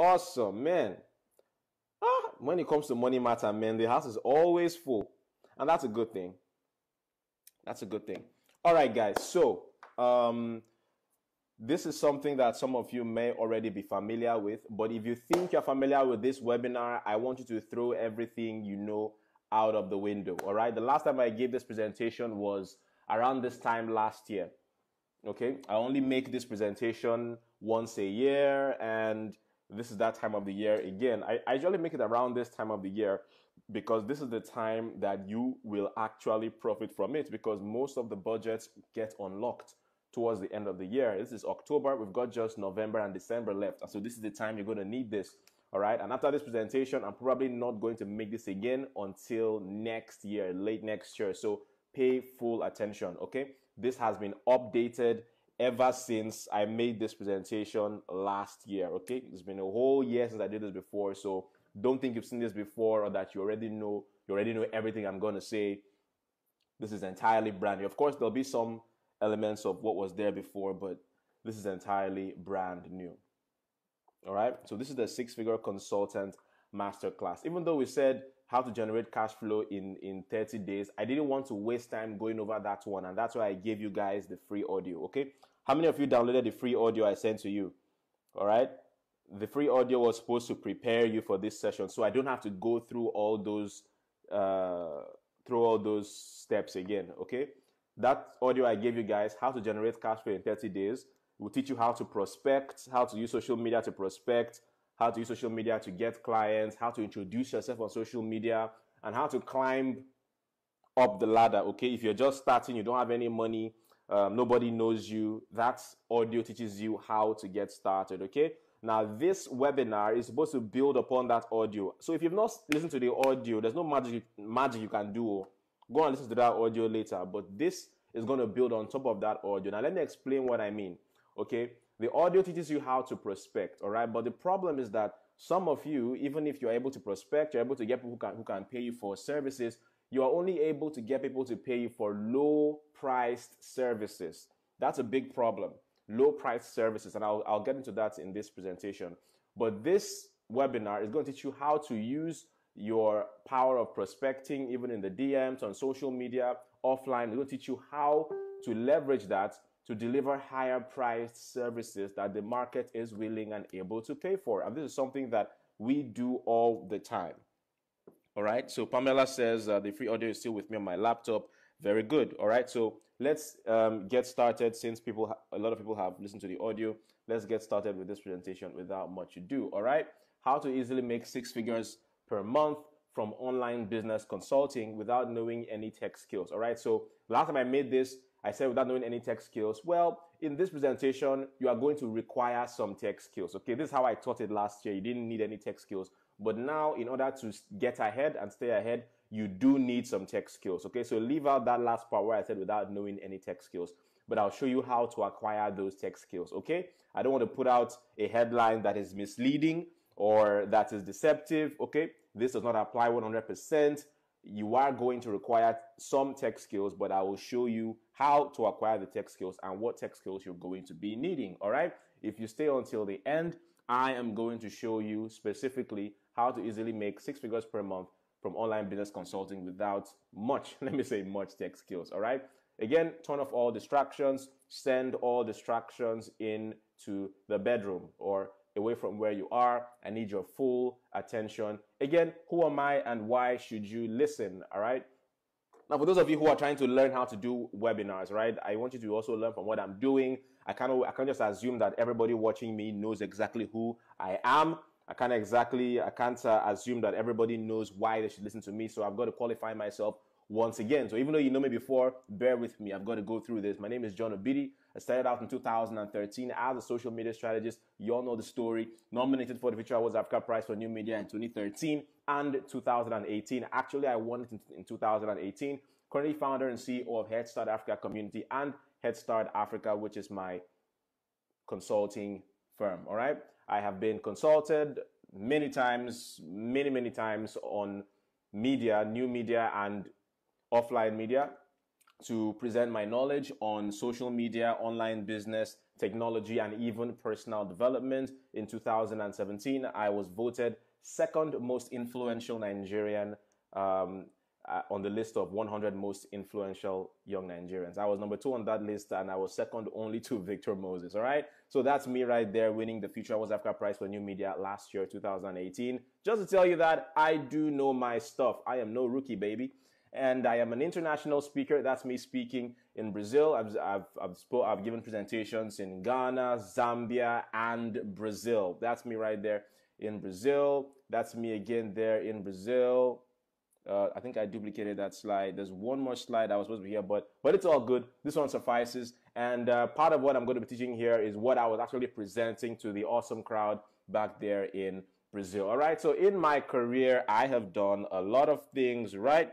awesome, man. When it comes to money matter, man, the house is always full. And that's a good thing. That's a good thing. All right, guys. So, this is something that some of you may already be familiar with. But if you think you're familiar with this webinar, I want you to throw everything you know out of the window. All right. The last time I gave this presentation was around this time last year. Okay. I only make this presentation once a year, and this is that time of the year again. I usually make it around this time of the year because this is the time that you will actually profit from it, because most of the budgets get unlocked towards the end of the year. This is October. We've got just November and December left. And so this is the time you're going to need this. All right. And after this presentation, I'm probably not going to make this again until next year, late next year. So pay full attention. Okay. This has been updated ever since I made this presentation last year, okay? It's been a whole year since I did this before, so don't think you've seen this before or that you already know everything I'm going to say. This is entirely brand new. Of course, there'll be some elements of what was there before, but this is entirely brand new. All right? So this is the six-figure consultant masterclass. Even though we said how to generate cash flow in 30 days, I didn't want to waste time going over that one, and that's why I gave you guys the free audio, okay? How many of you downloaded the free audio I sent to you? All right? The free audio was supposed to prepare you for this session, so I don't have to go through all those steps again, okay? That audio I gave you guys, how to generate cash flow in 30 days, will teach you how to prospect, how to use social media to prospect, how to use social media to get clients, how to introduce yourself on social media, and how to climb up the ladder, okay? If you're just starting, you don't have any money, nobody knows you, that audio teaches you how to get started, okay? Now, this webinar is supposed to build upon that audio. So if you've not listened to the audio, there's no magic you can do. Go and listen to that audio later. But this is going to build on top of that audio. Now, let me explain what I mean, okay? The audio teaches you how to prospect, all right? But the problem is that some of you, even if you're able to prospect, you're able to get people who can pay you for services, you are only able to get people to pay you for low-priced services. That's a big problem, low-priced services, and I'll get into that in this presentation. But this webinar is going to teach you how to use your power of prospecting, even in the DMs, on social media, offline. It's going to teach you how to leverage that to deliver higher-priced services that the market is willing and able to pay for. And this is something that we do all the time. All right, so Pamela says the free audio is still with me on my laptop. Very good. All right, so let's get started. Since a lot of people have listened to the audio, let's get started with this presentation without much ado. All right, how to easily make six figures per month from online business consulting without knowing any tech skills. All right, so last time I made this, I said without knowing any tech skills. Well, in this presentation, you are going to require some tech skills. Okay, this is how I taught it last year. You didn't need any tech skills. But now, in order to get ahead and stay ahead, you do need some tech skills, okay? So leave out that last part where I said without knowing any tech skills, but I'll show you how to acquire those tech skills, okay? I don't want to put out a headline that is misleading or that is deceptive, okay? This does not apply 100%. You are going to require some tech skills, but I will show you how to acquire the tech skills and what tech skills you're going to be needing, all right? If you stay until the end, I am going to show you specifically how to easily make six figures per month from online business consulting without much tech skills, all right? Again, turn off all distractions, send all distractions into the bedroom or away from where you are. I need your full attention. Again, who am I and why should you listen, all right? Now, for those of you who are trying to learn how to do webinars, right, I want you to also learn from what I'm doing. I can't just assume that everybody watching me knows exactly who I am. I can't assume that everybody knows why they should listen to me, so I've got to qualify myself once again. So even though you know me before, bear with me. I've got to go through this. My name is John Obidi. I started out in 2013 as a social media strategist. You all know the story. Nominated for the Future Awards Africa Prize for New Media in 2013 and 2018. Actually, I won it in 2018. Currently founder and CEO of Head Start Africa Community and Head Start Africa, which is my consulting firm, all right? I have been consulted many times on media, new media and offline media. to present my knowledge on social media, online business, technology, and even personal development. In 2017, I was voted second most influential Nigerian on the list of 100 most influential young Nigerians. I was number 2 on that list, and I was second only to Victor Moses, all right? So that's me right there winning the Future Awards Africa Prize for New Media last year, 2018. Just to tell you that I do know my stuff. I am no rookie, baby. And I am an international speaker. That's me speaking in Brazil. I've given presentations in Ghana, Zambia, and Brazil. That's me right there in Brazil. That's me again there in Brazil. I think I duplicated that slide. There's one more slide I was supposed to be here, but it's all good. This one suffices. And part of what I'm going to be teaching here is what I was actually presenting to the awesome crowd back there in Brazil. All right. So in my career, I have done a lot of things right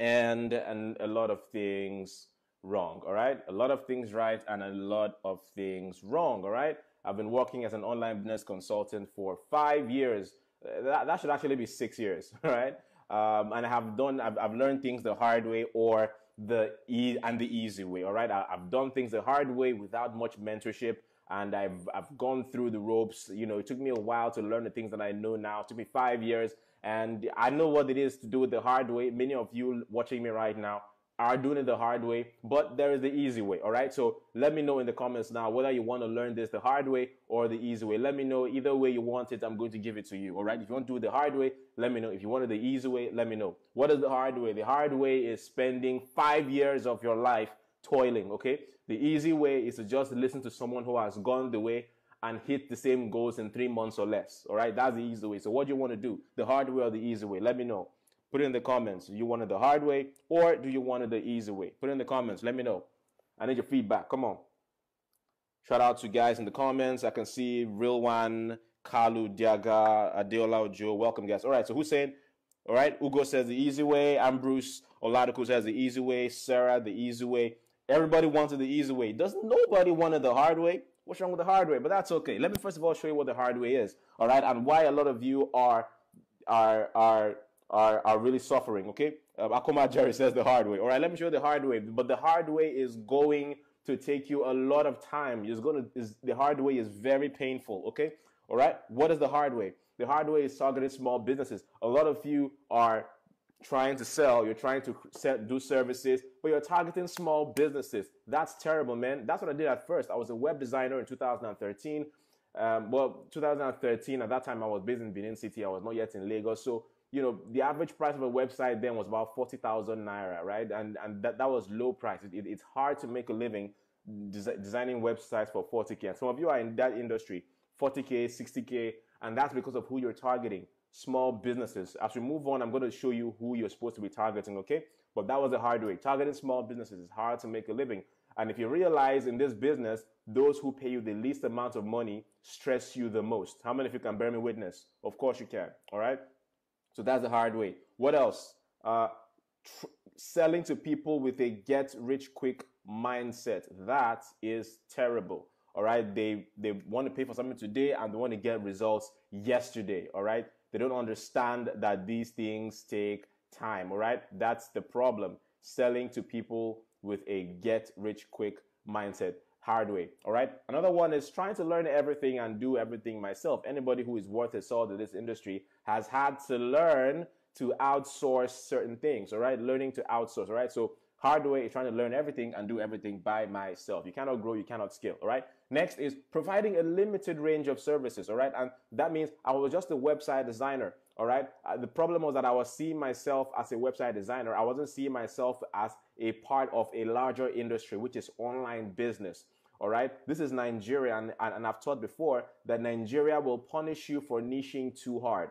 and a lot of things wrong. All right. A lot of things right and a lot of things wrong. All right. I've been working as an online business consultant for 5 years. That should actually be 6 years. All right. And I have done, I've learned things the hard way or the easy way. All right. I've done things the hard way without much mentorship, and I've gone through the ropes. You know, it took me a while to learn the things that I know now. It took me 5 years, and I know what it is to do it the hard way. Many of you watching me right now are doing it the hard way, but there is the easy way. All right. So let me know in the comments now whether you want to learn this the hard way or the easy way. Let me know either way you want it. I'm going to give it to you. All right. If you want to do it the hard way, let me know. If you want it the easy way, let me know. What is the hard way? The hard way is spending 5 years of your life toiling. Okay. The easy way is to just listen to someone who has gone the way and hit the same goals in 3 months or less. All right. That's the easy way. So what do you want to do? The hard way or the easy way? Let me know. Put it in the comments. Do you want it the hard way or do you want it the easy way? Put it in the comments. Let me know. I need your feedback. Come on. Shout out to you guys in the comments. I can see Real One, Kalu, Diaga, Adeola, Ojo. Welcome, guys. All right. So who's saying? All right. Ugo says the easy way. Ambrose Oladuku says the easy way. Sarah, the easy way. Everybody wanted the easy way. Doesn't nobody want it the hard way? What's wrong with the hard way? But that's okay. Let me first of all show you what the hard way is. All right. And why a lot of you are really suffering, okay? Akoma Jerry says the hard way. All right, let me show you the hard way. But the hard way is going to take you a lot of time. The hard way is very painful, okay? All right, what is the hard way? The hard way is targeting small businesses. A lot of you are trying to sell, you're trying to do services, but you're targeting small businesses. That's terrible, man. That's what I did at first. I was a web designer in 2013. 2013, at that time I was based in Benin City. I was not yet in Lagos. So you know, the average price of a website then was about 40,000 Naira, right? And that was low price. It's hard to make a living designing websites for 40K. And some of you are in that industry, 40K, 60K, and that's because of who you're targeting, small businesses. As we move on, I'm going to show you who you're supposed to be targeting, okay? But that was the hard way. Targeting small businesses is hard to make a living. And if you realize in this business, those who pay you the least amount of money stress you the most. How many of you can bear me witness? Of course you can, all right? So that's the hard way. What else? Selling to people with a get-rich-quick mindset. That is terrible. All right. They want to pay for something today and they want to get results yesterday. All right. They don't understand that these things take time. All right. That's the problem. Selling to people with a get-rich-quick mindset. Hard way. All right. Another one is trying to learn everything and do everything myself. Anybody who is worth a salt in this industry has had to learn to outsource certain things. All right. Learning to outsource. All right. So hard way is trying to learn everything and do everything by myself. You cannot grow. You cannot scale. All right. Next is providing a limited range of services. All right. And that means I was just a website designer. All right. The problem was that I was seeing myself as a website designer. I wasn't seeing myself as a part of a larger industry, which is online business. All right. This is Nigeria. And I've taught before that Nigeria will punish you for niching too hard.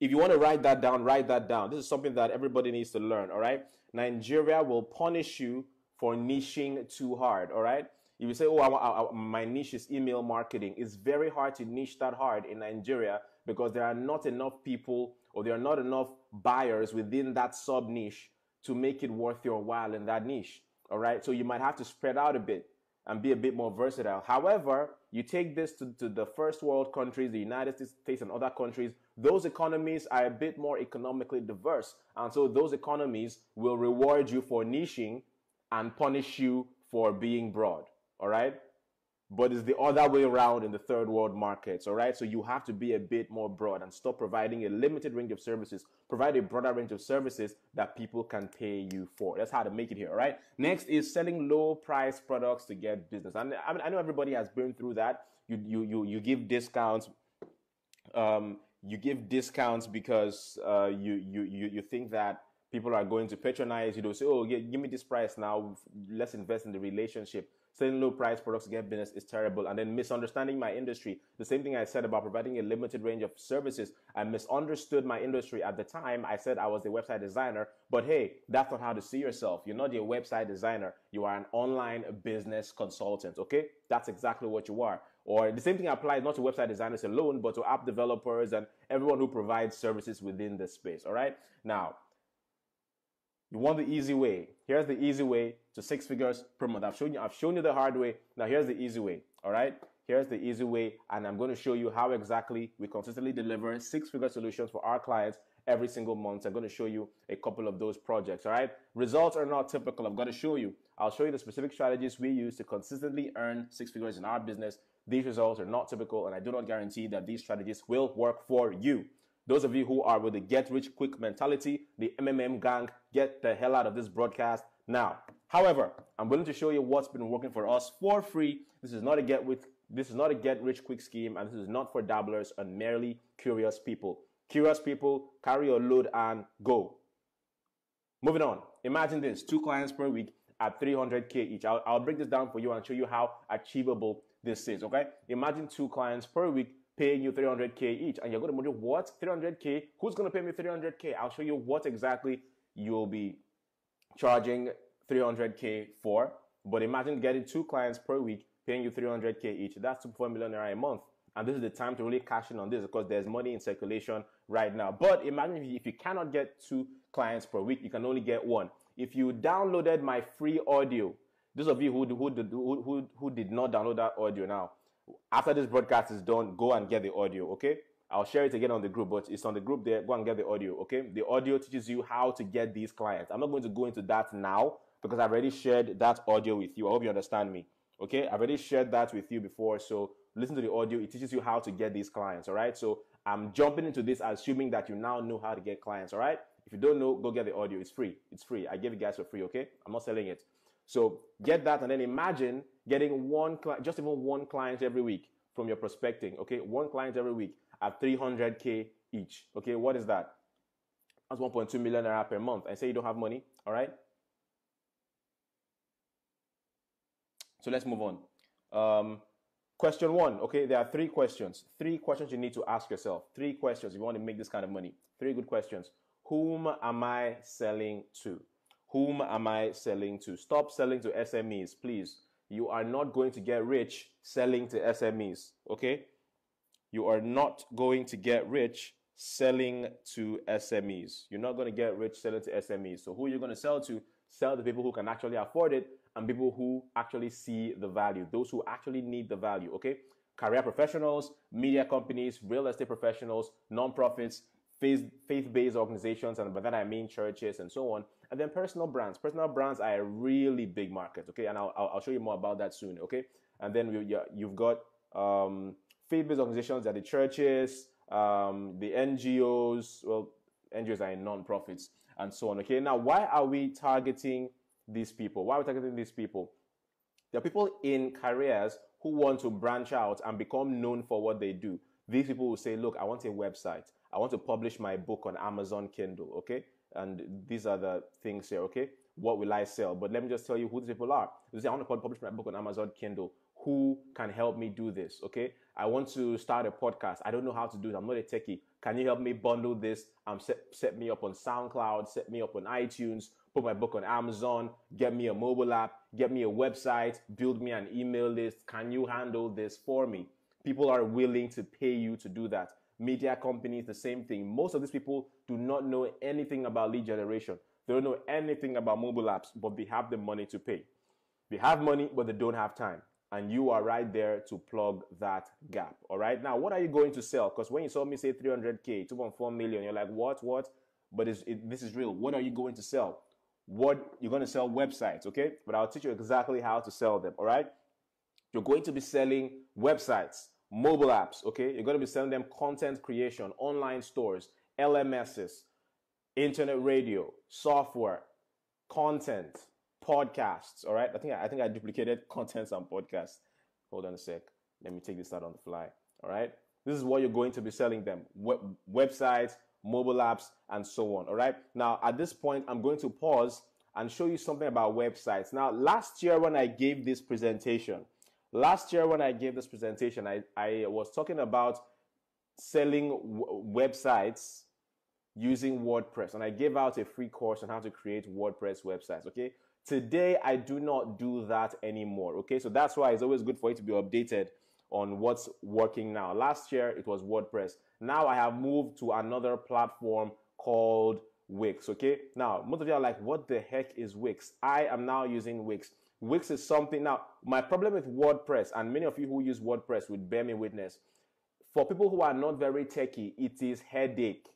If you want to write that down, write that down. This is something that everybody needs to learn. All right. Nigeria will punish you for niching too hard. All right. If you say, oh, my niche is email marketing. It's very hard to niche that hard in Nigeria because there are not enough people or there are not enough buyers within that sub niche to make it worth your while in that niche. All right. So you might have to spread out a bit. and be a bit more versatile. However, you take this to the first world countries, the United States and other countries, those economies are a bit more economically diverse. And so those economies will reward you for niching and punish you for being broad, all right? But it's the other way around in the third world markets, all right? So you have to be a bit more broad and stop providing a limited range of services. Provide a broader range of services that people can pay you for. That's how to make it here, all right? Next is selling low-price products to get business. And I mean, I know everybody has been through that. You give discounts. You give discounts because you think that people are going to patronize you. They'll say, "Oh, yeah, give me this price now. Let's invest in the relationship." Selling low-priced products to get business is terrible. And then misunderstanding my industry. The same thing I said about providing a limited range of services. I misunderstood my industry at the time. I said I was a website designer. But hey, that's not how to see yourself. You're not a website designer. You are an online business consultant, okay? That's exactly what you are. Or the same thing applies not to website designers alone, but to app developers and everyone who provides services within this space, all right? Now, you want the easy way. Here's the easy way to 6 figures per month. I've shown you the hard way. Now here's the easy way. All right. Here's the easy way. And I'm going to show you how exactly we consistently deliver 6-figure solutions for our clients every single month. I'm going to show you a couple of those projects. All right. Results are not typical. I've got to show you. I'll show you the specific strategies we use to consistently earn 6 figures in our business. These results are not typical, and I do not guarantee that these strategies will work for you. Those of you who are with the get-rich-quick mentality, the MMM gang, get the hell out of this broadcast now. However, I'm willing to show you what's been working for us for free. This is not a get-rich-quick scheme, and this is not for dabblers and merely curious people. Curious people, carry your load and go. Moving on. Imagine this: 2 clients per week at 300K each. I'll break this down for you and show you how achievable this is. Okay? Imagine 2 clients per week paying you 300K each, and you're going to wonder, what? 300K? Who's going to pay me 300K? I'll show you what exactly you'll be charging 300K for. But imagine getting 2 clients per week paying you 300K each. That's 2.4 million naira a month. And this is the time to really cash in on this, because there's money in circulation right now. But imagine if you cannot get 2 clients per week, you can only get 1. If you downloaded my free audio, those of you who did not download that audio now, after this broadcast is done, go and get the audio, okay? I'll share it again on the group, but it's on the group there. Go and get the audio, okay? The audio teaches you how to get these clients. I'm not going to go into that now because I've already shared that audio with you. I hope you understand me, okay? I've already shared that with you before, so listen to the audio. It teaches you how to get these clients, all right? So I'm jumping into this assuming that you now know how to get clients, all right? If you don't know, go get the audio. It's free. It's free. I gave you guys for free, okay? I'm not selling it. So get that, and then imagine getting 1 client, just even 1 client every week from your prospecting, okay? 1 client every week at 300K each, okay? What is that? That's 1.2 million naira per month. I say you don't have money, all right? So let's move on. Question 1, okay? There are 3 questions. 3 questions you need to ask yourself. 3 questions if you want to make this kind of money. 3 good questions. Whom am I selling to? Whom am I selling to? Stop selling to SMEs, please. You are not going to get rich selling to SMEs, okay? You are not going to get rich selling to SMEs. You're not going to get rich selling to SMEs. So who are you going to sell to? Sell to people who can actually afford it and people who actually see the value, those who actually need the value, okay? Career professionals, media companies, real estate professionals, nonprofits, faith-based organizations, and by that I mean churches and so on. And then personal brands. Personal brands are a really big market, okay? And I'll show you more about that soon, okay? And then you've got faith-based organizations that the churches, the NGOs, well, NGOs are non-profits and so on, okay? Now, why are we targeting these people? Why are we targeting these people? There are people in careers who want to branch out and become known for what they do. These people will say, look, I want a website. I want to publish my book on Amazon Kindle, okay? And these are the things here, okay? What will I sell? But let me just tell you who these people are. They say, I want to publish my book on Amazon Kindle. Who can help me do this, okay? I want to start a podcast. I don't know how to do it. I'm not a techie. Can you help me bundle this? Set me up on SoundCloud, set me up on iTunes, put my book on Amazon, get me a mobile app, get me a website, build me an email list. Can you handle this for me? People are willing to pay you to do that. Media companies, the same thing. Most of these people do not know anything about lead generation. They don't know anything about mobile apps, but they have the money to pay. They have money, but they don't have time. And you are right there to plug that gap. All right. Now, what are you going to sell? Because when you saw me say 300K, 2.4 million, you're like, what? But this is real. What are you going to sell? What you're going to sell websites. Okay. But I'll teach you exactly how to sell them. All right. You're going to be selling websites, mobile apps. Okay. You're going to be selling them content creation, online stores, LMSs, internet radio, software, content, podcasts. All right. I think I duplicated contents and podcasts. Hold on a sec. Let me take this out on the fly. All right. This is what you're going to be selling them. Websites, mobile apps, and so on. All right. Now, at this point, I'm going to pause and show you something about websites. Now, last year when I gave this presentation, I was talking about selling websites using WordPress. And I gave out a free course on how to create WordPress websites. Okay. Today, I do not do that anymore, okay? So that's why it's always good for you to be updated on what's working now. Last year, it was WordPress. Now, I have moved to another platform called Wix, okay? Now, most of you are like, what the heck is Wix? I am now using Wix. Wix is something. Now, my problem with WordPress, and many of you who use WordPress would bear me witness, for people who are not very techie, it is headache.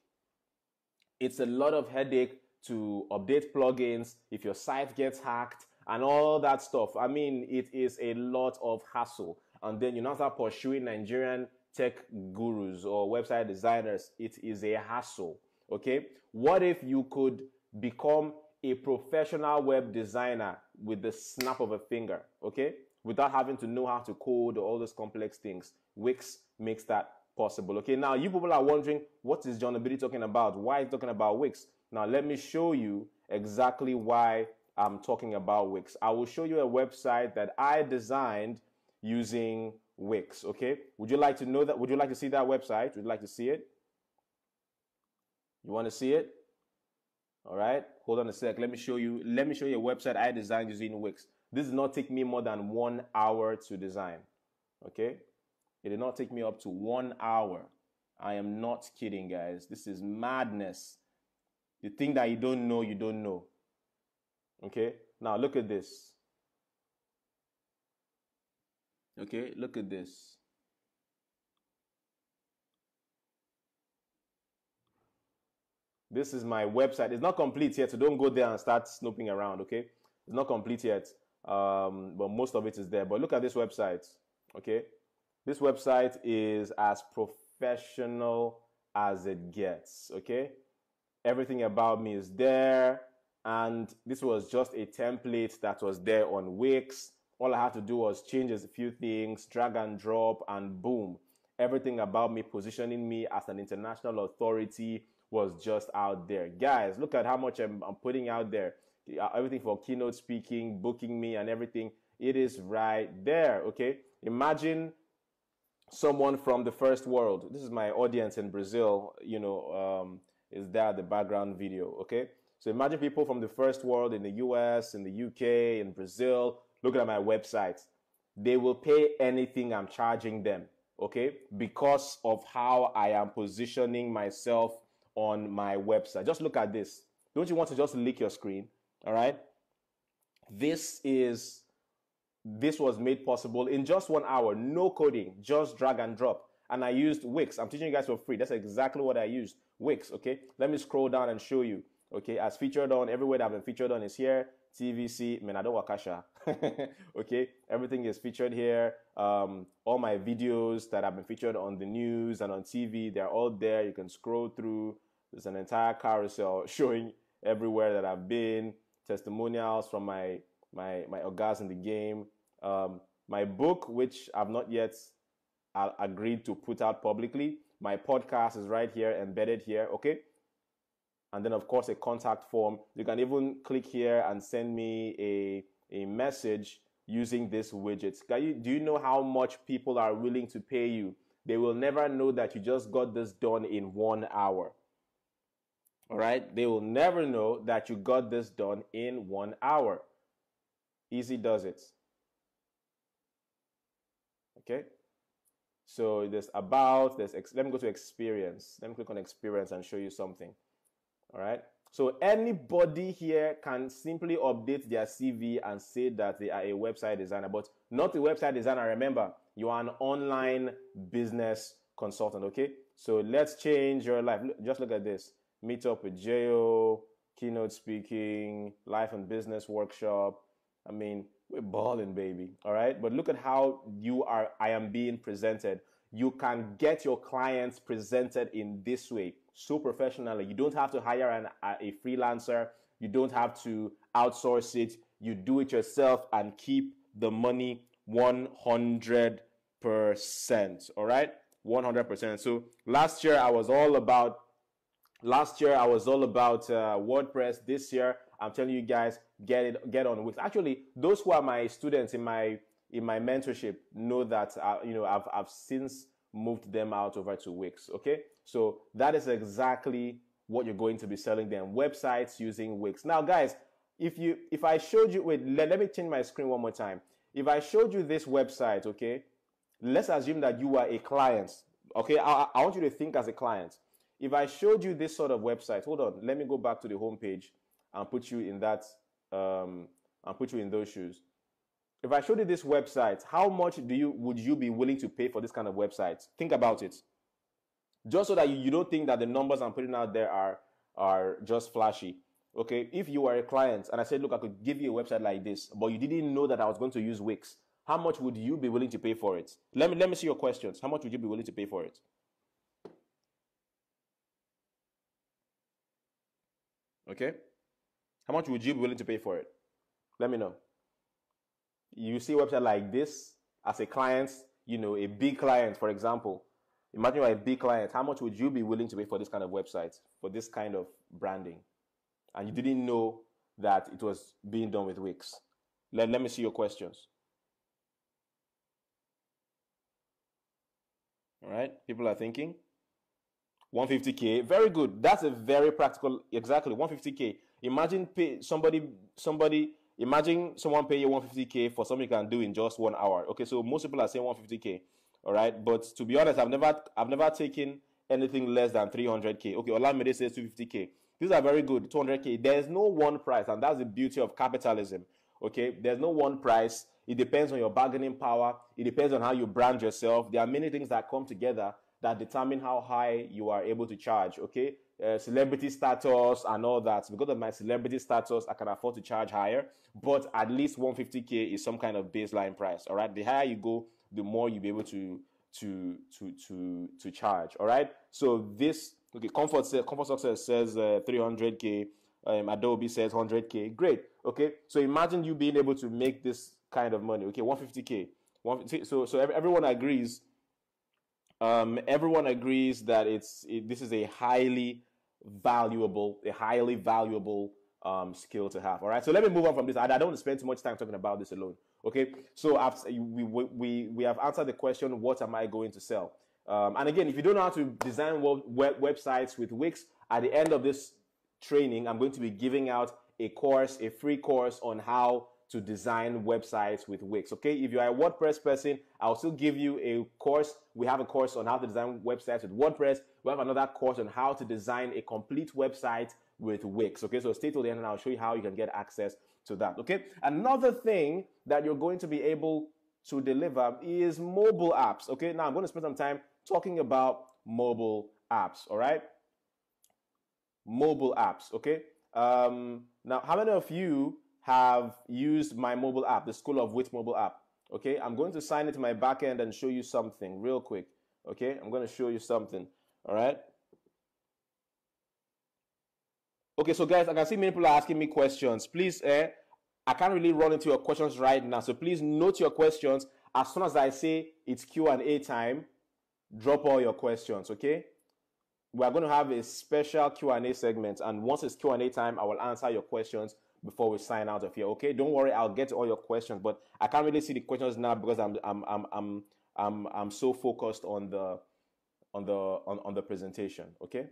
It's a lot of headache to update plugins, if your site gets hacked, and all that stuff. I mean, it is a lot of hassle. And then you now start pursuing Nigerian tech gurus or website designers. It is a hassle, okay? What if you could become a professional web designer with the snap of a finger, okay? Without having to know how to code or all those complex things. Wix makes that possible, okay? Now, you people are wondering, what is John Obidi talking about? Why is he talking about Wix? Now, let me show you exactly why I'm talking about Wix. I will show you a website that I designed using Wix, okay? Would you like to know that? Would you like to see that website? Would you like to see it? You want to see it? All right. Hold on a sec. Let me show you a website I designed using Wix. This did not take me more than 1 hour to design, okay? It did not take me up to 1 hour. I am not kidding, guys. This is madness. The thing that you don't know, you don't know. Okay? Now, look at this. Okay? Look at this. This is my website. It's not complete yet, so don't go there and start snooping around, okay? It's not complete yet, but most of it is there. But look at this website, okay? This website is as professional as it gets, okay? Everything about me is there, and this was just a template that was there on Wix. All I had to do was change a few things, drag and drop, and boom. Everything about me, positioning me as an international authority, was just out there. Guys, look at how much I'm putting out there. Everything for keynote speaking, booking me, and everything. It is right there, okay? Imagine someone from the first world. This is my audience in Brazil, you know, is there the background video, okay? So imagine people from the first world in the US, in the UK, in Brazil, looking at my website. They will pay anything I'm charging them, okay? Because of how I am positioning myself on my website. Just look at this. Don't you want to just lick your screen, all right? This was made possible in just 1 hour, no coding, just drag and drop. And I used Wix. I'm teaching you guys for free. That's exactly what I used. Wix, okay? Let me scroll down and show you, okay? As featured on, everywhere that I've been featured on is here. TVC, Menado Wakasha, okay? Everything is featured here. All my videos that have been featured on the news and on TV, they're all there. You can scroll through. There's an entire carousel showing everywhere that I've been. Testimonials from my orgasm in the game. My book, which I've not yet agreed to put out publicly. My podcast is right here, embedded here, okay? And then, of course, a contact form. You can even click here and send me a message using this widget. Do you know how much people are willing to pay you? They will never know that you just got this done in 1 hour. All right? They will never know that you got this done in 1 hour. Easy does it. Okay? So there's about, let me go to experience. Let me click on experience and show you something. All right. So anybody here can simply update their CV and say that they are a website designer, but not a website designer. Remember, you are an online business consultant, okay? So let's change your life. Just look at this. Meet up with J.O., keynote speaking, life and business workshop. I mean, we're balling, baby, all right? But look at how I am being presented. You can get your clients presented in this way, so professionally. You don't have to hire a freelancer. You don't have to outsource it. You do it yourself and keep the money 100%, all right? 100%. So last year I was all about WordPress. This year, I'm telling you guys, get on Wix. Actually, those who are my students in my mentorship know that I've since moved them out over to Wix. Okay, so that is exactly what you're going to be selling them: websites using Wix. Now, guys, if I showed you, let me change my screen one more time. If I showed you this website, okay, let's assume that you are a client. Okay, I want you to think as a client. If I showed you this sort of website, hold on, let me go back to the homepage and put you in that, and put you in those shoes. If I showed you this website, how much would you be willing to pay for this kind of website? Think about it. Just so that you don't think that the numbers I'm putting out there are just flashy. Okay, if you are a client and I said, look, I could give you a website like this, but you didn't know that I was going to use Wix, how much would you be willing to pay for it? Let me see your questions. How much would you be willing to pay for it? Okay? How much would you be willing to pay for it? Let me know. You see a website like this as a client, a big client, for example. Imagine you're a big client. How much would you be willing to pay for this kind of website, for this kind of branding? And you didn't know that it was being done with Wix. Let me see your questions. All right, people are thinking. 150K, very good. That's a very practical, exactly, 150K. Imagine someone pay you 150K for something you can do in just 1 hour. Okay, so most people are saying 150K, all right? But to be honest, I've never taken anything less than 300K. Okay, Olamide says 250K. These are very good, 200K. There's no one price, and that's the beauty of capitalism, okay? There's no one price. It depends on your bargaining power. It depends on how you brand yourself. There are many things that come together that determine how high you are able to charge, okay? Celebrity status and all that. Because of my celebrity status, I can afford to charge higher, but at least 150K is some kind of baseline price, all right? The higher you go, the more you'll be able to charge, all right? So this, okay, Comfort Success says 300K. Adobe says 100K. Great, okay? So imagine you being able to make this kind of money, okay? 150K. So everyone agrees. Everyone agrees that this is a highly valuable skill to have. All right, so let me move on from this. I don't want to spend too much time talking about this alone. Okay, so we have answered the question, what am I going to sell? And again, if you don't know how to design websites with Wix, at the end of this training, I'm going to be giving out a free course on how to design websites with Wix, okay? If you are a WordPress person, I'll still give you a course. We have a course on how to design websites with WordPress. We have another course on how to design a complete website with Wix, okay? So stay till the end and I'll show you how you can get access to that, okay? Another thing that you're going to be able to deliver is mobile apps, okay? Now I'm going to spend some time talking about mobile apps, all right? Mobile apps, okay? Now, how many of you have used my mobile app, the School of Wit mobile app? Okay, I'm going to sign into my back end and show you something real quick. Okay, I'm going to show you something. All right. Okay, so guys, I can see many people are asking me questions. Please, I can't really run into your questions right now. So please note your questions. As soon as I say it's Q&A time, drop all your questions. Okay. We're going to have a special Q&A segment. And once it's Q&A time, I will answer your questions before we sign out of here, okay? Don't worry, I'll get to all your questions, but I can't really see the questions now because I'm so focused on the presentation, okay?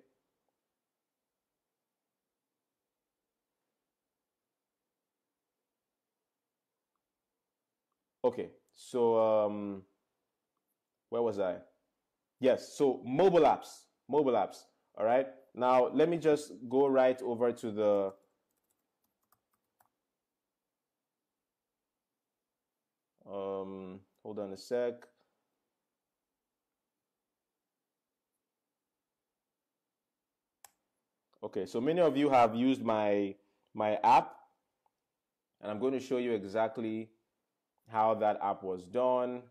Okay, so where was I? Yes, so mobile apps, all right? Now, let me just go right over to the hold on a sec. Okay, so many of you have used my app, and I'm going to show you exactly how that app was done.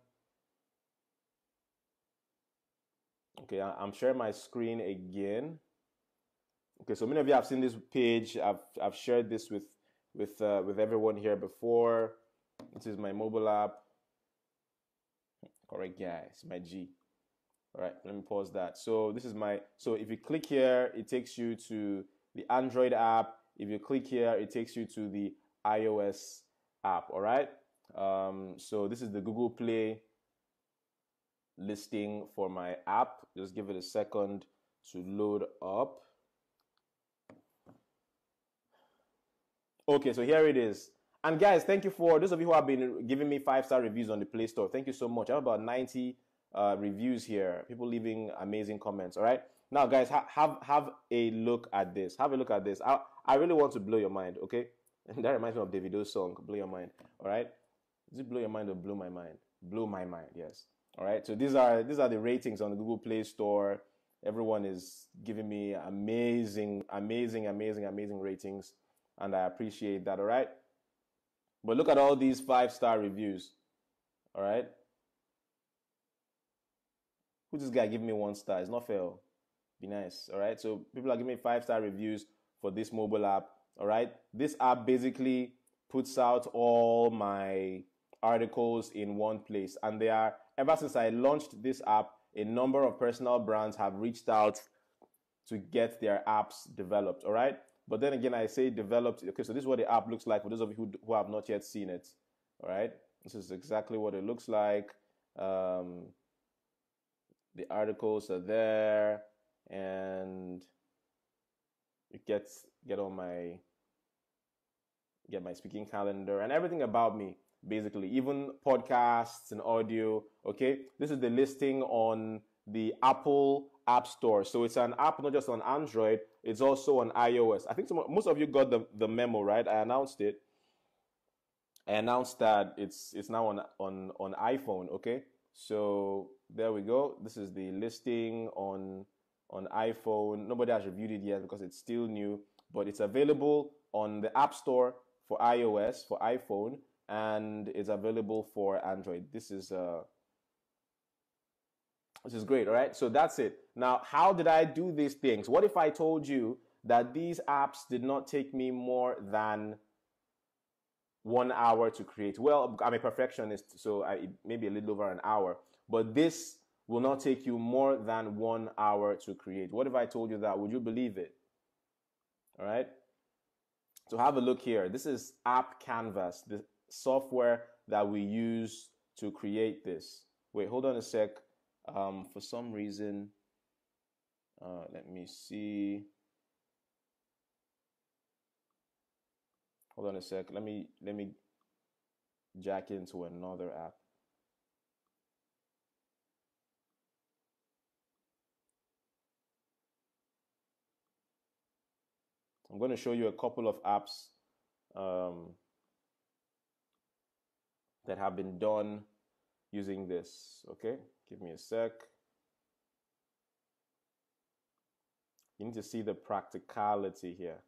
Okay, I'm sharing my screen again. Okay, so many of you have seen this page. I've shared this with everyone here before. This is my mobile app. Correct, guys, my G. All right, let me pause that. So this is my, so if you click here, it takes you to the Android app. If you click here, it takes you to the iOS app, all right? So this is the Google Play listing for my app. Just give it a second to load up. Okay, so here it is. And guys, thank you for those of you who have been giving me 5-star reviews on the Play Store. Thank you so much. I have about 90 reviews here. People leaving amazing comments, all right? Now, guys, have a look at this. Have a look at this. I really want to blow your mind, okay? That reminds me of Davido's song, Blow Your Mind, all right? Is it Blow Your Mind or Blow My Mind? Blow My Mind, yes. All right, so these are the ratings on the Google Play Store. Everyone is giving me amazing ratings, and I appreciate that, all right? But look at all these 5-star reviews, all right? Who's this guy giving me 1 star? It's not fair. Be nice, all right? So people are giving me 5-star reviews for this mobile app, all right? This app basically puts out all my articles in one place, and they are, ever since I launched this app, a number of personal brands have reached out to get their apps developed, all right? But then again, I say developed. Okay, so this is what the app looks like for those of you who have not yet seen it, all right? This is exactly what it looks like. The articles are there, and it get my speaking calendar and everything about me, basically, even podcasts and audio, okay? This is the listing on the Apple App Store. So it's an app not just on Android, it's also on iOS. I think most of you got the memo, right? I announced it. I announced that it's now on iPhone, okay? So there we go. This is the listing on iPhone. Nobody has reviewed it yet because it's still new, but it's available on the App Store for iOS, for iPhone, and it's available for Android. This is great, all right? So that's it. Now, how did I do these things? What if I told you that these apps did not take me more than 1 hour to create? Well, I'm a perfectionist, so maybe a little over an hour, but this will not take you more than 1 hour to create. What if I told you that? Would you believe it? All right? So have a look here. This is App Canvas, the software that we use to create this. Wait, hold on a sec. For some reason, let me see. Hold on a sec. Let me jack into another app. I'm going to show you a couple of apps that have been done using this. Okay, give me a sec. You need to see the practicality here.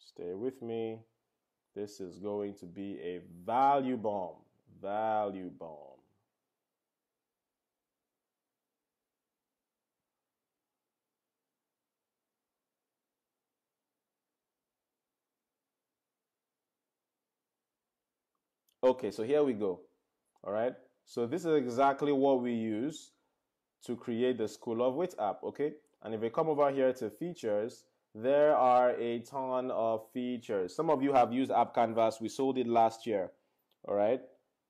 Stay with me. This is going to be a value bomb. Value bomb. Okay, so here we go, all right? So this is exactly what we use to create the School of Wit app, okay? And if we come over here to features, there are a ton of features. Some of you have used App Canvas. We sold it last year, all right?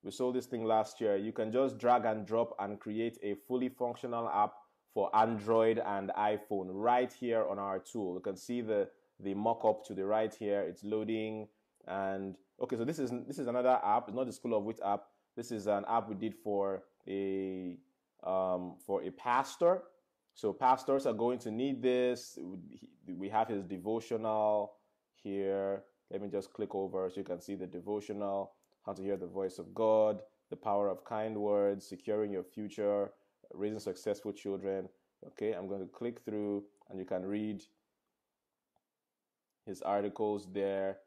We sold this thing last year. You can just drag and drop and create a fully functional app for Android and iPhone right here on our tool. You can see the mock-up to the right here. It's loading. And okay, so this is another app. It's not the School of Wit app. This is an app we did for a pastor. So pastors are going to need this. We have his devotional here. Let me just click over so you can see the devotional, how to hear the voice of God, the power of kind words, securing your future, raising successful children. Okay, I'm going to click through and you can read his articles there.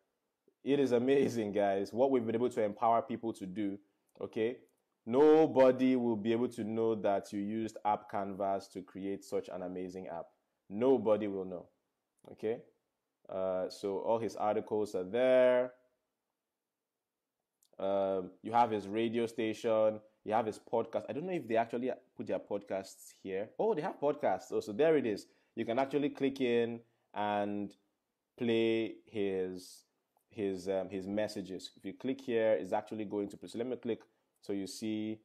It is amazing, guys, what we've been able to empower people to do. Okay, nobody will be able to know that you used App Canvas to create such an amazing app. Nobody will know. Okay, so all his articles are there. You have his radio station, you have his podcast. I don't know if they actually put their podcasts here. Oh, they have podcasts. Oh, so there it is. You can actually click in and play his messages. If you click here, it's actually going to play. So let me click so you see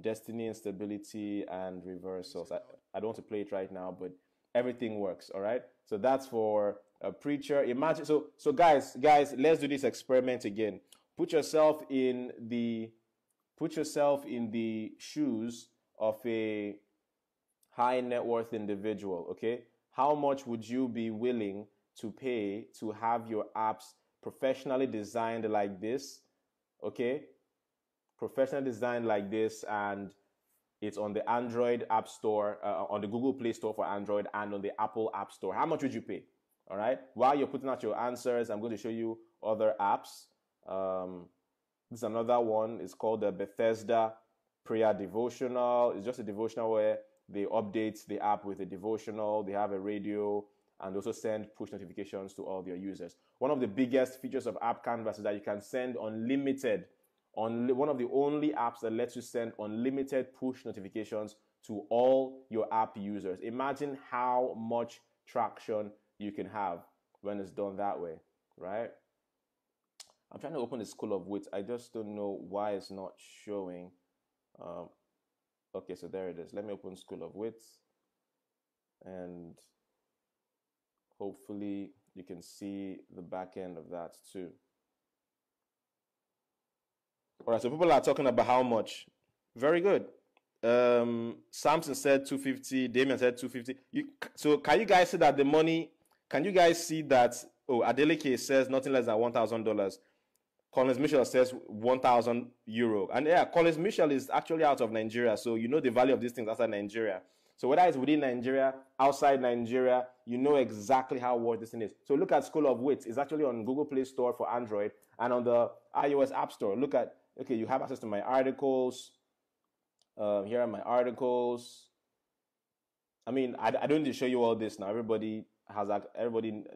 destiny, instability, and reversals. I don't want to play it right now, but everything works. All right. So that's for a preacher. Imagine. So guys, let's do this experiment again. Put yourself in the shoes of a high net worth individual. Okay. How much would you be willing to pay to have your apps professionally designed like this? Okay, professionally designed like this, and it's on the Android App Store, on the Google Play Store for Android, and on the Apple App Store. How much would you pay? All right, while you're putting out your answers, I'm going to show you other apps. This is another one. It's called the Bethesda Prayer Devotional. It's just a devotional where they update the app with a devotional. They have a radio and also send push notifications to all their users. One of the biggest features of App Canvas is that you can send unlimited, one of the only apps that lets you send unlimited push notifications to all your app users. Imagine how much traction you can have when it's done that way, right? I'm trying to open the School of Wits. I just don't know why it's not showing. Okay, so there it is. Let me open School of Wits and hopefully you can see the back end of that too. All right, so people are talking about how much. Very good. Samson said 250. Damien said 250. So can you guys see that the money? Can you guys see that? Oh, Adeleke says nothing less than $1,000. Collins Mitchell says 1,000 euro. And yeah, Collins Mitchell is actually out of Nigeria. So you know the value of these things outside Nigeria. So whether it's within Nigeria, outside Nigeria, you know exactly how worth this thing is. So look at School of Wits. It's actually on Google Play Store for Android and on the iOS App Store. Look at, okay, you have access to my articles. Here are my articles. I mean, I don't need to show you all this now. Everybody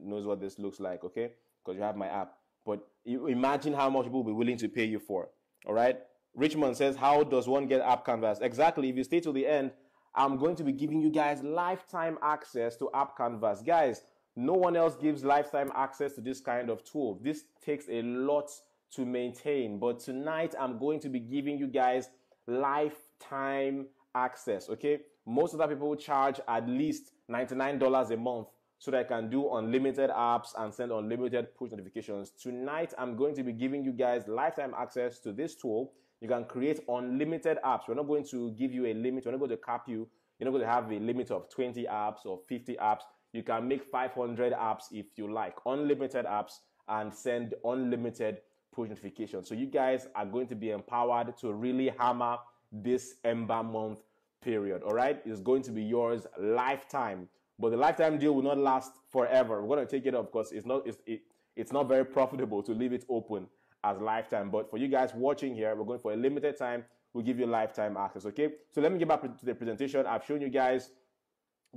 knows what this looks like, okay? Because you have my app. But you imagine how much people will be willing to pay you for, all right? Richmond says, how does one get App Canvas? Exactly. If you stay till the end, I'm going to be giving you guys lifetime access to App Canvas. Guys, no one else gives lifetime access to this kind of tool. This takes a lot to maintain. But tonight, I'm going to be giving you guys lifetime access, okay? Most other people charge at least $99 a month so that I can do unlimited apps and send unlimited push notifications. Tonight, I'm going to be giving you guys lifetime access to this tool. You can create unlimited apps. We're not going to give you a limit. We're not going to cap you. You're not going to have a limit of 20 apps or 50 apps. You can make 500 apps if you like. Unlimited apps and send unlimited push notifications. So you guys are going to be empowered to really hammer this Ember Month period. All right? It's going to be yours lifetime. But the lifetime deal will not last forever. We're going to take it up because it's not very profitable to leave it open as lifetime. But for you guys watching here, we're going for a limited time. We'll give you lifetime access, okay? So let me get back to the presentation. I've shown you guys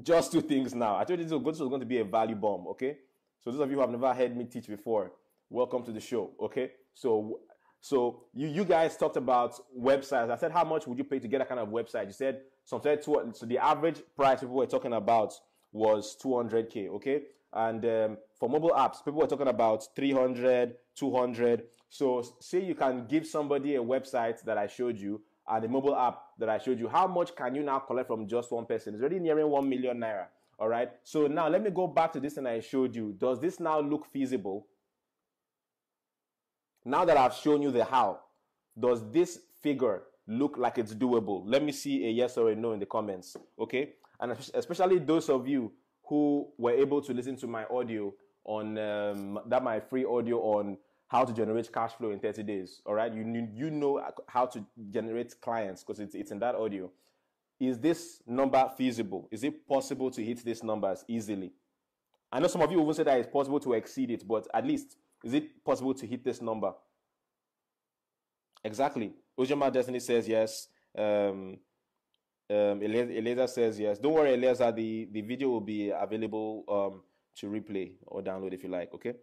just two things now. I told you this was going to be a value bomb, okay? So those of you who have never heard me teach before, welcome to the show, okay? So you guys talked about websites. I said, how much would you pay to get a kind of website? You said, so the average price people were talking about was 200K, okay? And for mobile apps, people were talking about 300, 200. So say you can give somebody a website that I showed you and a mobile app that I showed you. How much can you now collect from just one person? It's already nearing 1 million naira, all right? So now let me go back to this and I showed you. Does this now look feasible? Now that I've shown you the how, Does this figure look like it's doable? Let me see a yes or a no in the comments, okay? And especially those of you who were able to listen to my audio on my free audio on how to generate cash flow in 30 days, all right? You know how to generate clients because it's in that audio. Is this number feasible? Is it possible to hit these numbers easily? I know some of you even said that it's possible to exceed it, but at least, is it possible to hit this number? Exactly. Ujoma Destiny says yes. Eleza says yes. Don't worry, Eleza, the video will be available to replay or download if you like, okay?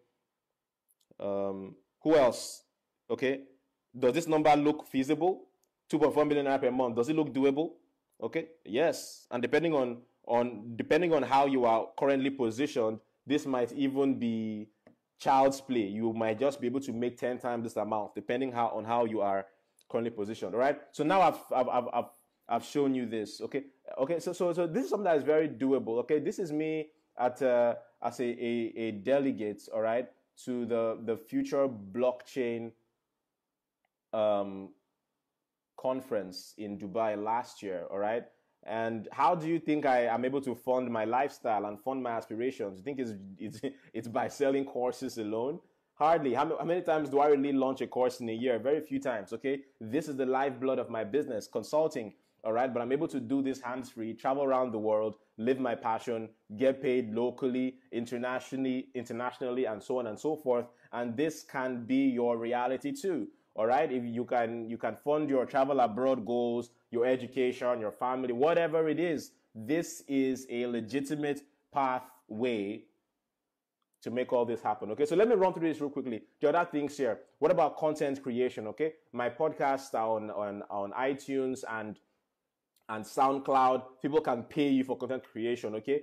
Who else? Okay. Does this number look feasible? 2.4 million naira per month. Does it look doable? Okay. Yes. And depending on how you are currently positioned, this might even be child's play. You might just be able to make 10 times this amount, depending on how you are currently positioned. All right. So now I've shown you this. Okay. Okay. So this is something that is very doable. Okay. This is me at as a delegate. All right. To the Future Blockchain conference in Dubai last year, all right? And how do you think I am able to fund my lifestyle and fund my aspirations? You think it's by selling courses alone? Hardly. How many times do I really launch a course in a year? Very few times, okay? This is the lifeblood of my business, consulting, all right? But I'm able to do this hands-free, travel around the world, live my passion, get paid locally, internationally, and so on and so forth. And this can be your reality too, all right? If you can fund your travel abroad goals, your education, your family, whatever it is, this is a legitimate pathway to make all this happen, okay? So let me run through this real quickly. The other things here, what about content creation, okay? My podcasts are on iTunes and SoundCloud. People can pay you for content creation, okay?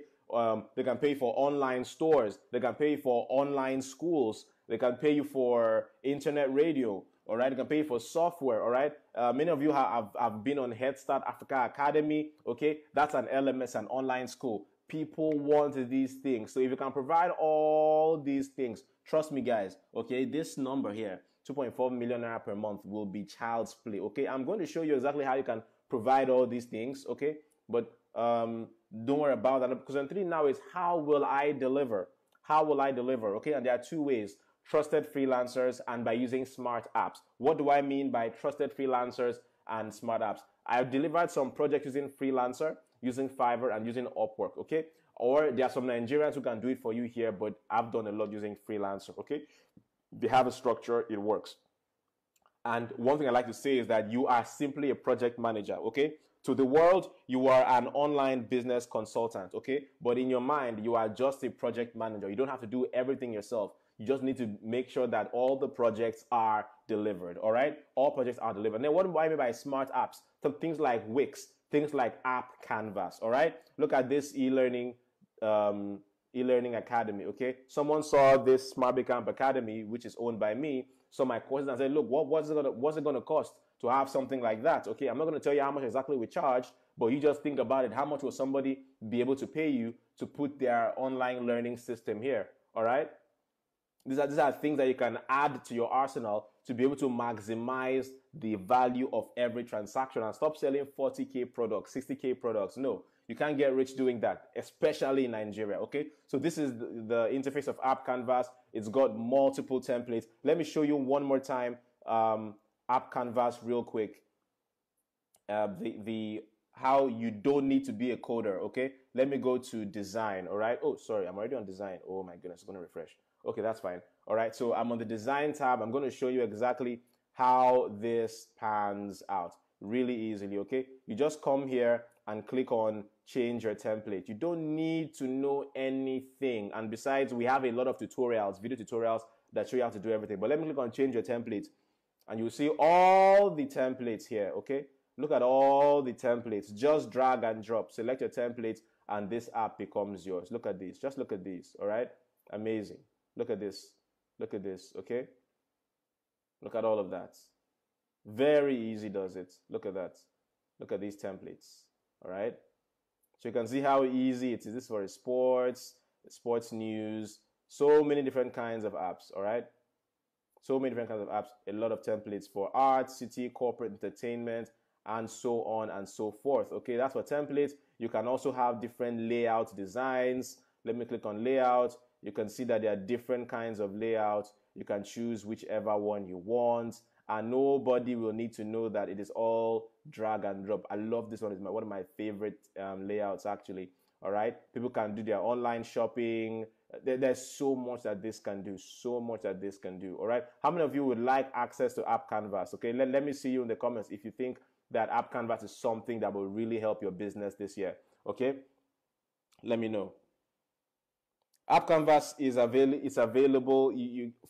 They can pay for online stores. They can pay for online schools. They can pay you for internet radio, all right? They can pay you for software, all right? Many of you have been on Head Start Africa Academy, okay? That's an LMS, an online school. People want these things. So if you can provide all these things, trust me, guys, okay? This number here, 2.4 million naira per month will be child's play, okay? I'm going to show you exactly how you can provide all these things, okay? But don't worry about that. Because question 3 now is, how will I deliver? How will I deliver? Okay, and there are two ways. Trusted freelancers and by using smart apps. What do I mean by trusted freelancers and smart apps? I've delivered some projects using Freelancer, using Fiverr, and using Upwork, okay? Or there are some Nigerians who can do it for you here, but I've done a lot using Freelancer, okay? They have a structure, it works. And one thing I like to say is that you are simply a project manager, okay? To the world, you are an online business consultant, okay? But in your mind, you are just a project manager. You don't have to do everything yourself. You just need to make sure that all the projects are delivered, all right? All projects are delivered. Now, what do I mean by smart apps? So things like Wix, things like App Canvas, all right? Look at this e-learning academy, okay? Someone saw this Smart Bootcamp Academy, which is owned by me, so my courses, and said, look, what's it gonna cost to have something like that? Okay, I'm not gonna tell you how much exactly we charge, but you just think about it. How much will somebody be able to pay you to put their online learning system here? All right, these are things that you can add to your arsenal to be able to maximize the value of every transaction and stop selling 40K products, 60K products. No, you can't get rich doing that, especially in Nigeria, okay? So this is the interface of App Canvas. It's got multiple templates. Let me show you one more time App Canvas real quick. How you don't need to be a coder, okay? Let me go to design, all right? Oh, sorry, I'm already on design. Oh my goodness, I'm gonna refresh. Okay, that's fine. All right, so I'm on the design tab. I'm going to show you exactly how this pans out really easily, okay? You just come here and click on change your template. You don't need to know anything. And besides, we have a lot of tutorials, video tutorials that show you how to do everything. But let me click on change your template. And you'll see all the templates here, okay? Look at all the templates. Just drag and drop. Select your template and this app becomes yours. Look at these. Just look at these, all right? Amazing. Look at this. Look at this, okay? Look at all of that. Very easy does it. Look at that. Look at these templates, all right? So you can see how easy it is. This is for sports news, so many different kinds of apps, all right? So many different kinds of apps, a lot of templates for art, city, corporate, entertainment, and so on and so forth. Okay, that's for templates. You can also have different layout designs. Let me click on layout. You can see that there are different kinds of layouts. You can choose whichever one you want, and nobody will need to know that it is all drag and drop. I love this one. It's one of my favorite layouts, actually. All right, people can do their online shopping. There's so much that this can do, so much that this can do. All right, how many of you would like access to App Canvas? Okay, let me see you in the comments if you think that App Canvas is something that will really help your business this year. Okay, let me know. App Canvas is available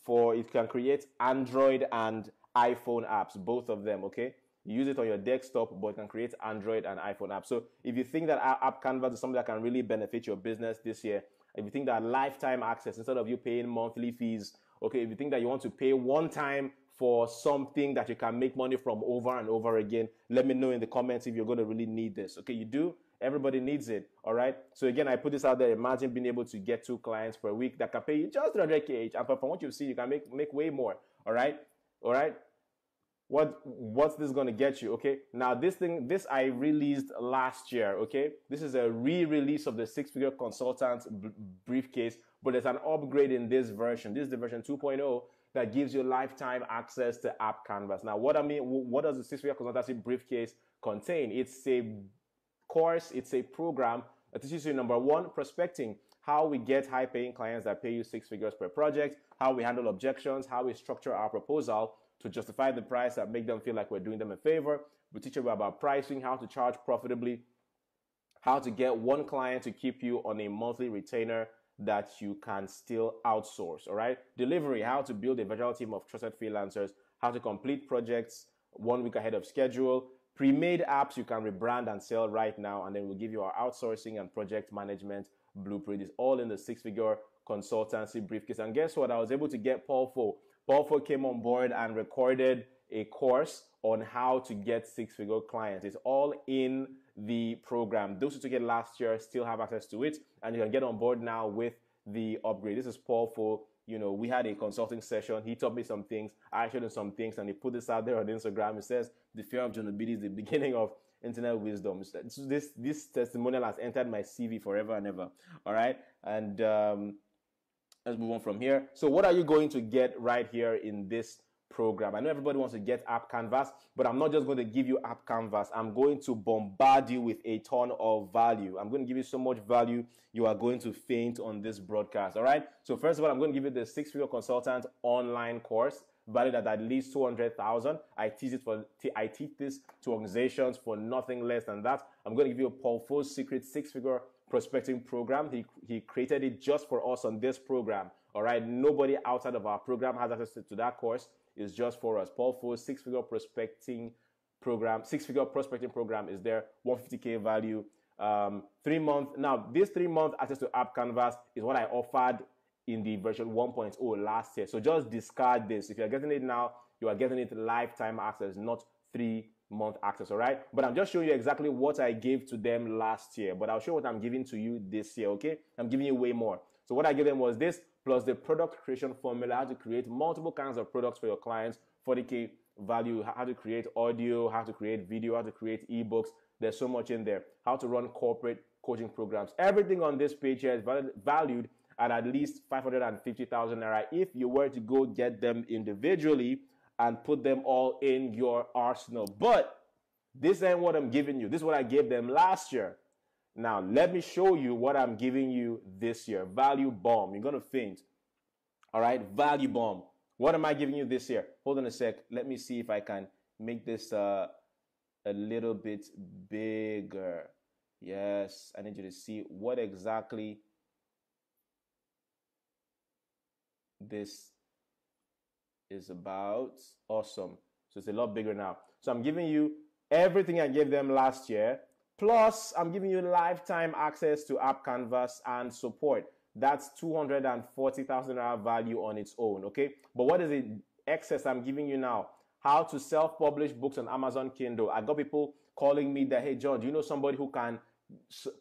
for, it can create Android and iPhone apps, both of them, okay? You use it on your desktop, but it can create Android and iPhone apps. So if you think that App Canvas is something that can really benefit your business this year, if you think that lifetime access, instead of you paying monthly fees, okay, if you think that you want to pay one time for something that you can make money from over and over again, let me know in the comments if you're going to really need this. Okay, you do? Everybody needs it, all right? So again, I put this out there. Imagine being able to get 2 clients per week that can pay you just 300K each. And from what you've seen, you can make way more, all right? All right? What's this going to get you, okay? Now, this I released last year, okay? This is a re-release of the Six-Figure Consultant Briefcase, but there's an upgrade in this version. This is the version 2.0 that gives you lifetime access to App Canvas. Now, what does the Six-Figure Consultancy Briefcase contain? It's a course, it's a program that teaches you, number one, prospecting, how we get high-paying clients that pay you 6 figures per project, how we handle objections, how we structure our proposal to justify the price that make them feel like we're doing them a favor. We teach you about pricing, how to charge profitably, how to get 1 client to keep you on a monthly retainer that you can still outsource, all right? Delivery, how to build a virtual team of trusted freelancers, how to complete projects 1 week ahead of schedule, pre-made apps you can rebrand and sell right now, and then we'll give you our outsourcing and project management blueprint. It's all in the Six-Figure Consultancy Briefcase. And guess what? I was able to get Paul Foe. Paul Foe came on board and recorded a course on how to get 6-figure clients. It's all in the program. Those who took it last year still have access to it, and you can get on board now with the upgrade. This is Paul Foe. You know, we had a consulting session. He taught me some things. I showed him some things, and he put this out there on Instagram. He says, the fear of John Obidi is the beginning of internet wisdom. This testimonial has entered my CV forever and ever. All right. And let's move on from here. So what are you going to get right here in this program? I know everybody wants to get App Canvas, but I'm not just going to give you App Canvas. I'm going to bombard you with a ton of value. I'm going to give you so much value, you are going to faint on this broadcast, all right? So first of all, I'm going to give you the Six-Figure Consultant online course, valued at least 200,000. I teach this to organizations for nothing less than that. I'm going to give you a Paul Foe's Secret Six-Figure Prospecting Program. He created it just for us on this program, all right? Nobody outside of our program has access to that course. Is just for us. Paul Foe's Six-Figure Prospecting Program. Six-Figure Prospecting Program is there. 150K value. 3 month. Now, this 3-month access to App Canvas is what I offered in the version 1.0 last year. So just discard this. If you're getting it now, you are getting it lifetime access, not 3-month access, all right? But I'm just showing you exactly what I gave to them last year. But I'll show what I'm giving to you this year, okay? I'm giving you way more. So what I gave them was this, plus the product creation formula, how to create multiple kinds of products for your clients, 40K value, how to create audio, how to create video, how to create ebooks. There's so much in there. How to run corporate coaching programs. Everything on this page here is valued at least 550,000 naira. If you were to go get them individually and put them all in your arsenal. But this ain't what I'm giving you. This is what I gave them last year. Now, let me show you what I'm giving you this year. Value bomb. You're going to faint. All right? Value bomb. What am I giving you this year? Hold on a sec. Let me see if I can make this a little bit bigger. Yes. I need you to see what exactly this is about. Awesome. So it's a lot bigger now. So I'm giving you everything I gave them last year. Plus, I'm giving you lifetime access to App Canvas and support. That's 240,000 naira value on its own, okay? But what is the excess I'm giving you now? How to self-publish books on Amazon Kindle. I got people calling me that, hey, John, do you know somebody who can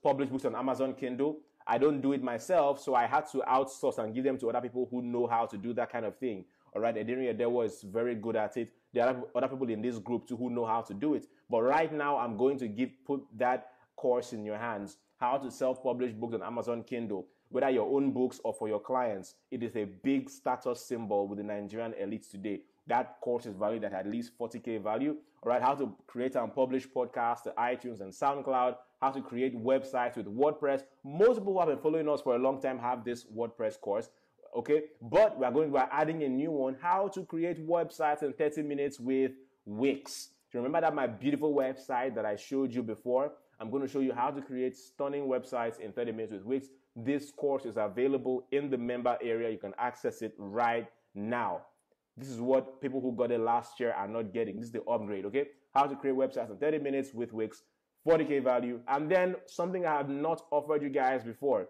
publish books on Amazon Kindle? I don't do it myself, so I had to outsource and give them to other people who know how to do that kind of thing. All right, Adiri Adewa is very good at it. There are other people in this group too who know how to do it. But right now, I'm going to put that course in your hands, how to self-publish books on Amazon Kindle, whether your own books or for your clients. It is a big status symbol with the Nigerian elites today. That course is valued at least 40K value. All right, how to create and publish podcasts to iTunes and SoundCloud, how to create websites with WordPress. Most people who have been following us for a long time have this WordPress course, okay? But we're adding a new one, how to create websites in 30 minutes with Wix. Do you remember that my beautiful website that I showed you before? I'm going to show you how to create stunning websites in 30 minutes with Wix. This course is available in the member area. You can access it right now. This is what people who got it last year are not getting. This is the upgrade, okay? How to create websites in 30 minutes with Wix, 40K value. And then something I have not offered you guys before.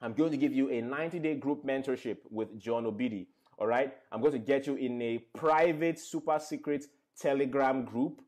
I'm going to give you a 90-day group mentorship with John Obidi, all right? I'm going to get you in a private, super secret Telegram group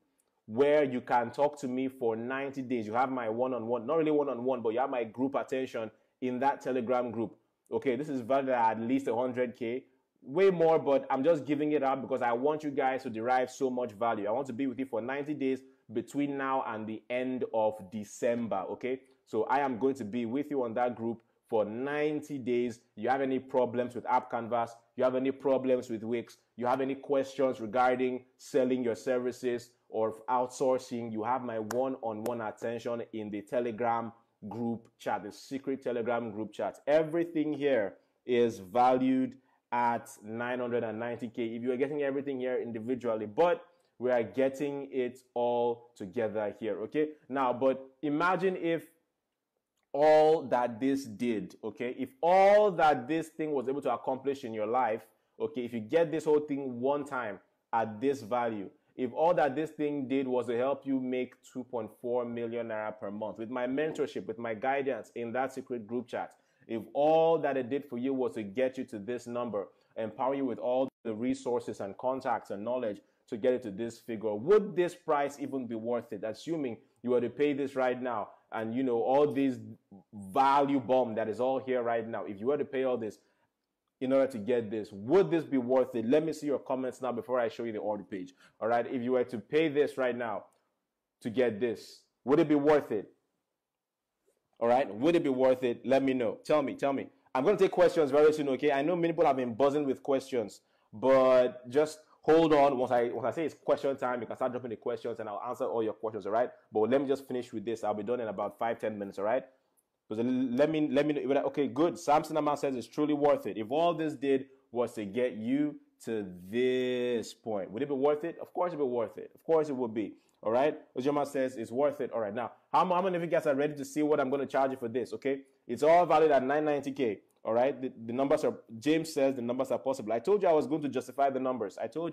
where you can talk to me for 90 days. You have my one-on-one, not really one-on-one, but you have my group attention in that Telegram group. Okay, this is valued at least 100K, way more, but I'm just giving it up because I want you guys to derive so much value. I want to be with you for 90 days between now and the end of December, okay? So I am going to be with you on that group for 90 days. You have any problems with App Canvas, you have any problems with Wix, you have any questions regarding selling your services, or outsourcing, you have my one-on-one attention in the Telegram group chat, the secret Telegram group chat. Everything here is valued at 990K. If you are getting everything here individually, but we are getting it all together here, okay? Now, but imagine if all that this did, okay? If all that this thing was able to accomplish in your life, okay, if you get this whole thing one time at this value, if all that this thing did was to help you make 2.4 million naira per month with my mentorship, with my guidance in that secret group chat, if all that it did for you was to get you to this number, empower you with all the resources and contacts and knowledge to get it to this figure, would this price even be worth it? Assuming you were to pay this right now and, you know, all this value bomb that is all here right now, if you were to pay all this in order to get this, would this be worth it? Let me see your comments now before I show you the order page. All right, if you were to pay this right now to get this, would it be worth it? All right, would it be worth it? Let me know. Tell me. I'm going to take questions very soon, okay? I know many people have been buzzing with questions, but just hold on. Once I say it's question time, you can start dropping the questions and I'll answer all your questions, all right? But let me just finish with this. I'll be done in about 5-10 minutes, all right? So let me know. Okay, good. Samson Amal says it's truly worth it. If all this did was to get you to this point, would it be worth it? Of course it would be worth it. Of course it would be. All right? Ojoma says it's worth it. All right. Now, how many of you guys are ready to see what I'm going to charge you for this? Okay? It's all valued at 990K. All right? The numbers are, James says the numbers are possible. I told you I was going to justify the numbers. All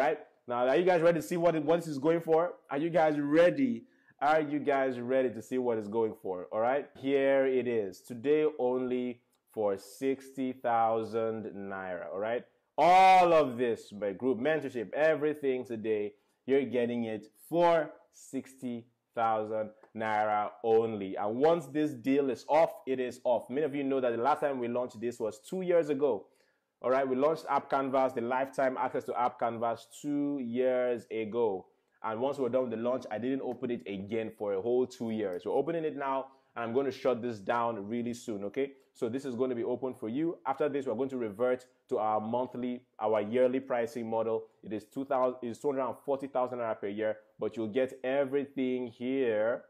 right? Now, are you guys ready to see what this is going for? Are you guys ready? Are you guys ready to see what it's going for? All right, here it is. Today only for 60,000 naira. All right, all of this, my group mentorship, everything today, you're getting it for 60,000 naira only. And once this deal is off, it is off. Many of you know that the last time we launched this was 2 years ago. All right, we launched App Canvas, the lifetime access to App Canvas 2 years ago. And once we're done with the launch, I didn't open it again for a whole 2 years. We're opening it now, and I'm going to shut this down really soon, okay? So this is going to be open for you. After this, we're going to revert to our yearly pricing model. It is 240,000 naira per year, but you'll get everything here.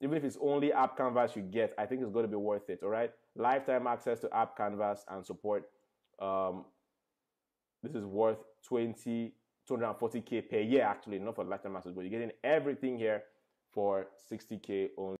Even if it's only App Canvas you get, I think it's going to be worth it, all right? Lifetime access to App Canvas and support. This is worth 240K per year, actually, not for lifetime access, but you're getting everything here for 60K only.